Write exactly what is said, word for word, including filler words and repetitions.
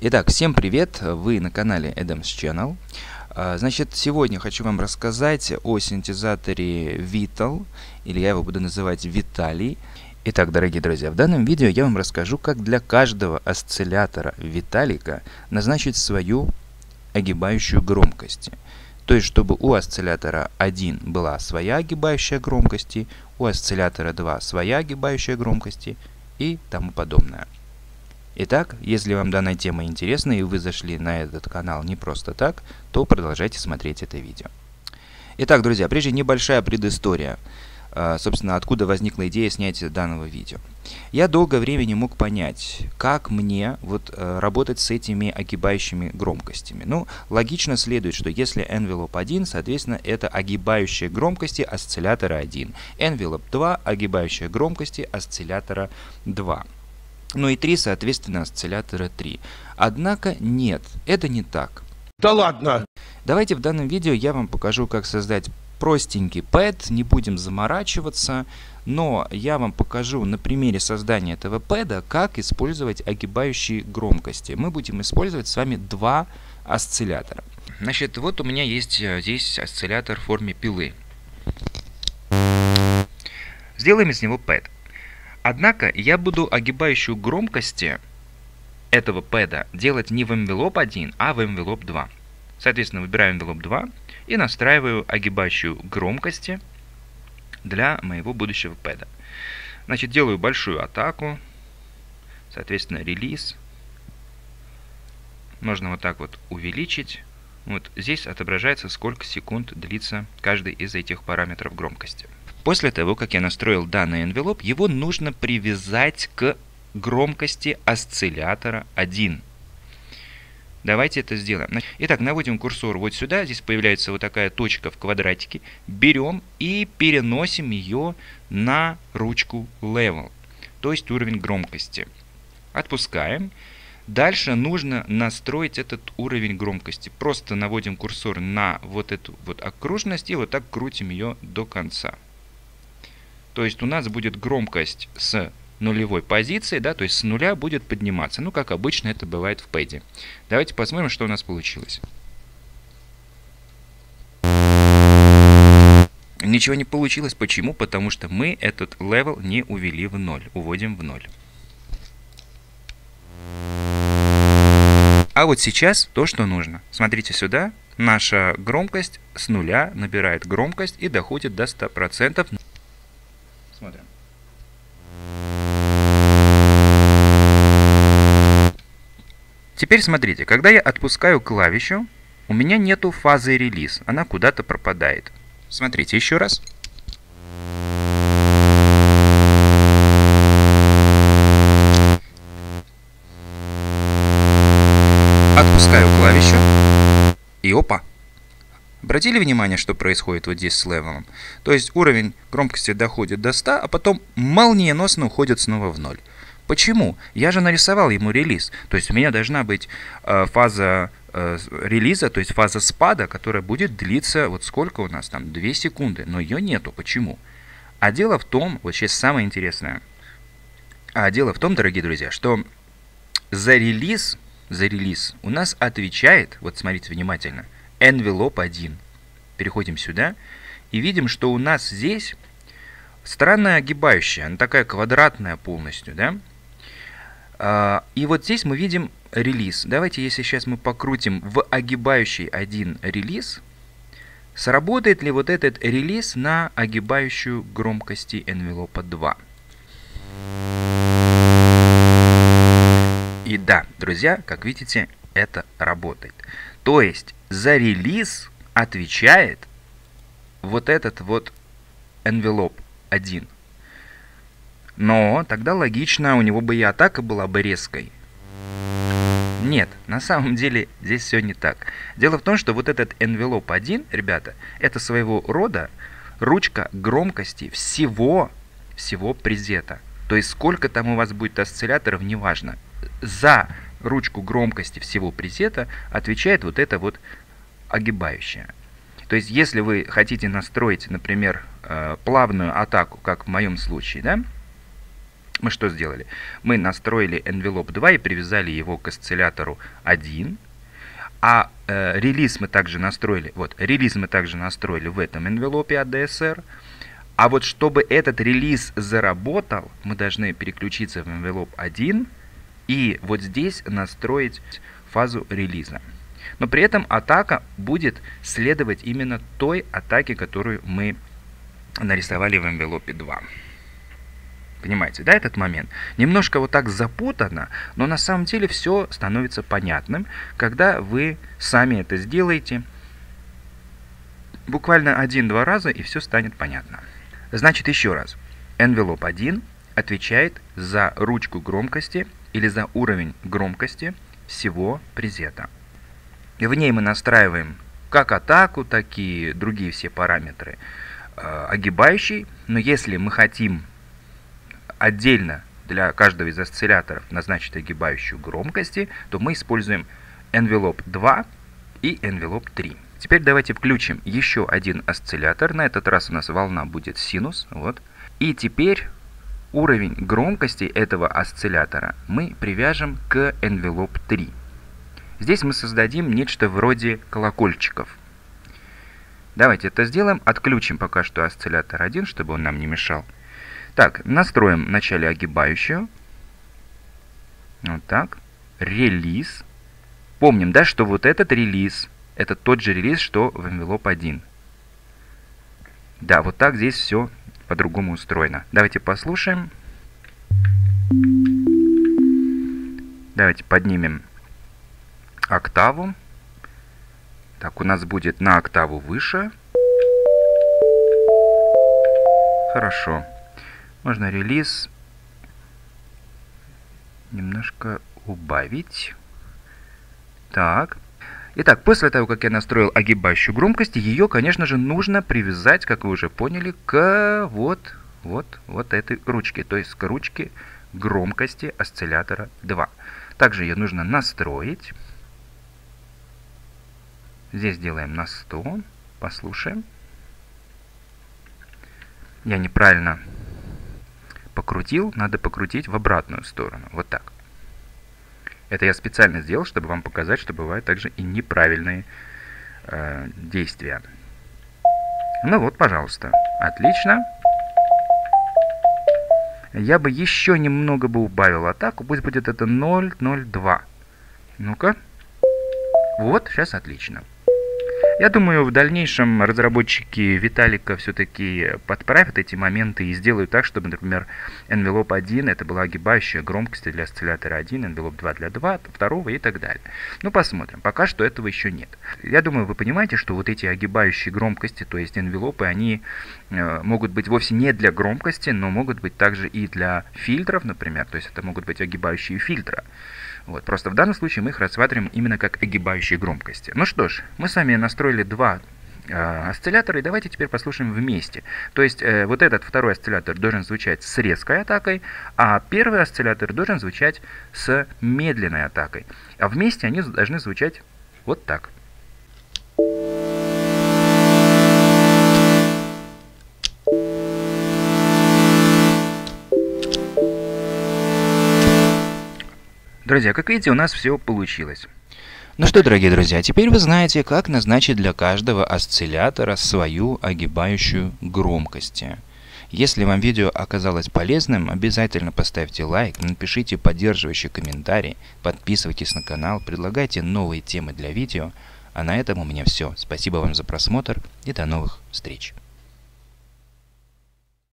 Итак, всем привет! Вы на канале Adam's Channel. Значит, сегодня хочу вам рассказать о синтезаторе Vital, или я его буду называть Виталий. Итак, дорогие друзья, в данном видео я вам расскажу, как для каждого осциллятора Виталика назначить свою огибающую громкость. То есть, чтобы у осциллятора один была своя огибающая громкости, у осциллятора два своя огибающая громкости и тому подобное. Итак, если вам данная тема интересна и вы зашли на этот канал не просто так, то продолжайте смотреть это видео. Итак, друзья, прежде небольшая предыстория, собственно, откуда возникла идея снятия данного видео. Я долгое время не мог понять, как мне вот работать с этими огибающими громкостями. Ну, логично следует, что если envelope один, соответственно, это огибающие громкости осциллятора один. Envelope два – огибающие громкости осциллятора два. Ну и три, соответственно, осциллятора три. Однако нет, это не так. Да ладно! Давайте в данном видео я вам покажу, как создать простенький пэд, не будем заморачиваться, но я вам покажу на примере создания этого пэда, как использовать огибающие громкости. Мы будем использовать с вами два осциллятора. Значит, вот у меня есть здесь осциллятор в форме пилы. Сделаем из него пэд. Однако я буду огибающую громкости этого пэда делать не в envelope один, а в envelope два. Соответственно, выбираю envelope два и настраиваю огибающую громкости для моего будущего пэда. Значит, делаю большую атаку, соответственно, релиз. Можно вот так вот увеличить. Вот здесь отображается, сколько секунд длится каждый из этих параметров громкости. После того, как я настроил данный envelope, его нужно привязать к громкости осциллятора один. Давайте это сделаем. Итак, наводим курсор вот сюда. Здесь появляется вот такая точка в квадратике. Берем и переносим ее на ручку level, то есть уровень громкости. Отпускаем. Дальше нужно настроить этот уровень громкости. Просто наводим курсор на вот эту вот окружность и вот так крутим ее до конца. То есть у нас будет громкость с нулевой позиции, да, то есть с нуля будет подниматься. Ну, как обычно это бывает в пэде. Давайте посмотрим, что у нас получилось. Ничего не получилось. Почему? Потому что мы этот level не увели в ноль. Уводим в ноль. А вот сейчас то, что нужно. Смотрите сюда. Наша громкость с нуля набирает громкость и доходит до ста процентов. Смотрим. Теперь смотрите, когда я отпускаю клавишу, у меня нету фазы релиз, она куда-то пропадает. Смотрите еще раз. Отпускаю клавишу и опа. Обратили внимание, что происходит вот здесь с левелом? То есть уровень громкости доходит до ста, а потом молниеносно уходит снова в ноль. Почему? Я же нарисовал ему релиз. То есть у меня должна быть э, фаза э, релиза, то есть фаза спада, которая будет длиться, вот сколько у нас там, две секунды. Но ее нету. Почему? А дело в том, вот сейчас самое интересное. А дело в том, дорогие друзья, что за релиз, за релиз у нас отвечает, вот смотрите внимательно, envelope один. Переходим сюда и видим, что у нас здесь странная огибающая, она такая квадратная полностью, да? И вот здесь мы видим релиз. Давайте, если сейчас мы покрутим в огибающий один релиз, сработает ли вот этот релиз на огибающую громкости envelope два? И да, друзья, как видите, это работает. То есть за релиз отвечает вот этот вот envelope один. Но тогда логично, у него бы и атака была бы резкой. Нет, на самом деле здесь все не так. Дело в том, что вот этот envelope один, ребята, это своего рода ручка громкости всего, всего презета. То есть сколько там у вас будет осцилляторов, неважно. За ручку громкости всего пресета отвечает вот это вот огибающая. То есть, если вы хотите настроить, например, плавную атаку, как в моем случае, да, Мы что сделали? Мы настроили envelope два и привязали его к осциллятору один. А э, релиз мы также настроили. Вот, релиз мы также настроили в этом envelope эй ди эс эр. А вот чтобы этот релиз заработал, мы должны переключиться в envelope один и вот здесь настроить фазу релиза. Но при этом атака будет следовать именно той атаке, которую мы нарисовали в envelope два. Понимаете, да, этот момент? Немножко вот так запутано, но на самом деле все становится понятным, когда вы сами это сделаете. Буквально один-два раза, и все станет понятно. Значит, еще раз. Envelope один отвечает за ручку громкости или за уровень громкости всего презета. И в ней мы настраиваем как атаку, так и другие все параметры э, огибающей. Но если мы хотим отдельно для каждого из осцилляторов назначить огибающую громкости, то мы используем envelope два и envelope три. Теперь давайте включим еще один осциллятор. На этот раз у нас волна будет синус. Вот. И теперь уровень громкости этого осциллятора мы привяжем к envelope три. Здесь мы создадим нечто вроде колокольчиков. Давайте это сделаем. Отключим пока что осциллятор один, чтобы он нам не мешал. Так, настроим вначале огибающую. Вот так. Релиз. Помним, да, что вот этот релиз, это тот же релиз, что в envelope один. Да, вот так здесь все по-другому устроено. Давайте послушаем. Давайте поднимем октаву. Так, у нас будет на октаву выше. Хорошо. Можно релиз немножко убавить. Так. Итак, после того, как я настроил огибающую громкость, ее, конечно же, нужно привязать, как вы уже поняли, к вот, вот, вот этой ручке. То есть к ручке громкости осциллятора два. Также ее нужно настроить. Здесь делаем на сто. Послушаем. Я неправильно покрутил, надо покрутить в обратную сторону. Вот так. Это я специально сделал, чтобы вам показать, что бывают также и неправильные э, действия. Ну вот, пожалуйста. Отлично. Я бы еще немного бы убавил атаку. Пусть будет это ноль ноль два. Ну-ка. Вот, сейчас отлично. Я думаю, в дальнейшем разработчики Виталика все-таки подправят эти моменты и сделают так, чтобы, например, envelope один это была огибающая громкость для осциллятора один, envelope два для два, два и так далее. Ну, посмотрим. Пока что этого еще нет. Я думаю, вы понимаете, что вот эти огибающие громкости, то есть envelope, они э, могут быть вовсе не для громкости, но могут быть также и для фильтров, например. То есть это могут быть огибающие фильтра. Вот, просто в данном случае мы их рассматриваем именно как огибающие громкости. Ну что ж, мы с вами настроили два э, осциллятора, и давайте теперь послушаем вместе. То есть э, вот этот второй осциллятор должен звучать с резкой атакой, а первый осциллятор должен звучать с медленной атакой. А вместе они должны звучать вот так. Друзья, как видите, у нас все получилось. Ну что, дорогие друзья, теперь вы знаете, как назначить для каждого осциллятора свою огибающую громкости. Если вам видео оказалось полезным, обязательно поставьте лайк, напишите поддерживающий комментарий, подписывайтесь на канал, предлагайте новые темы для видео. А на этом у меня все. Спасибо вам за просмотр и до новых встреч.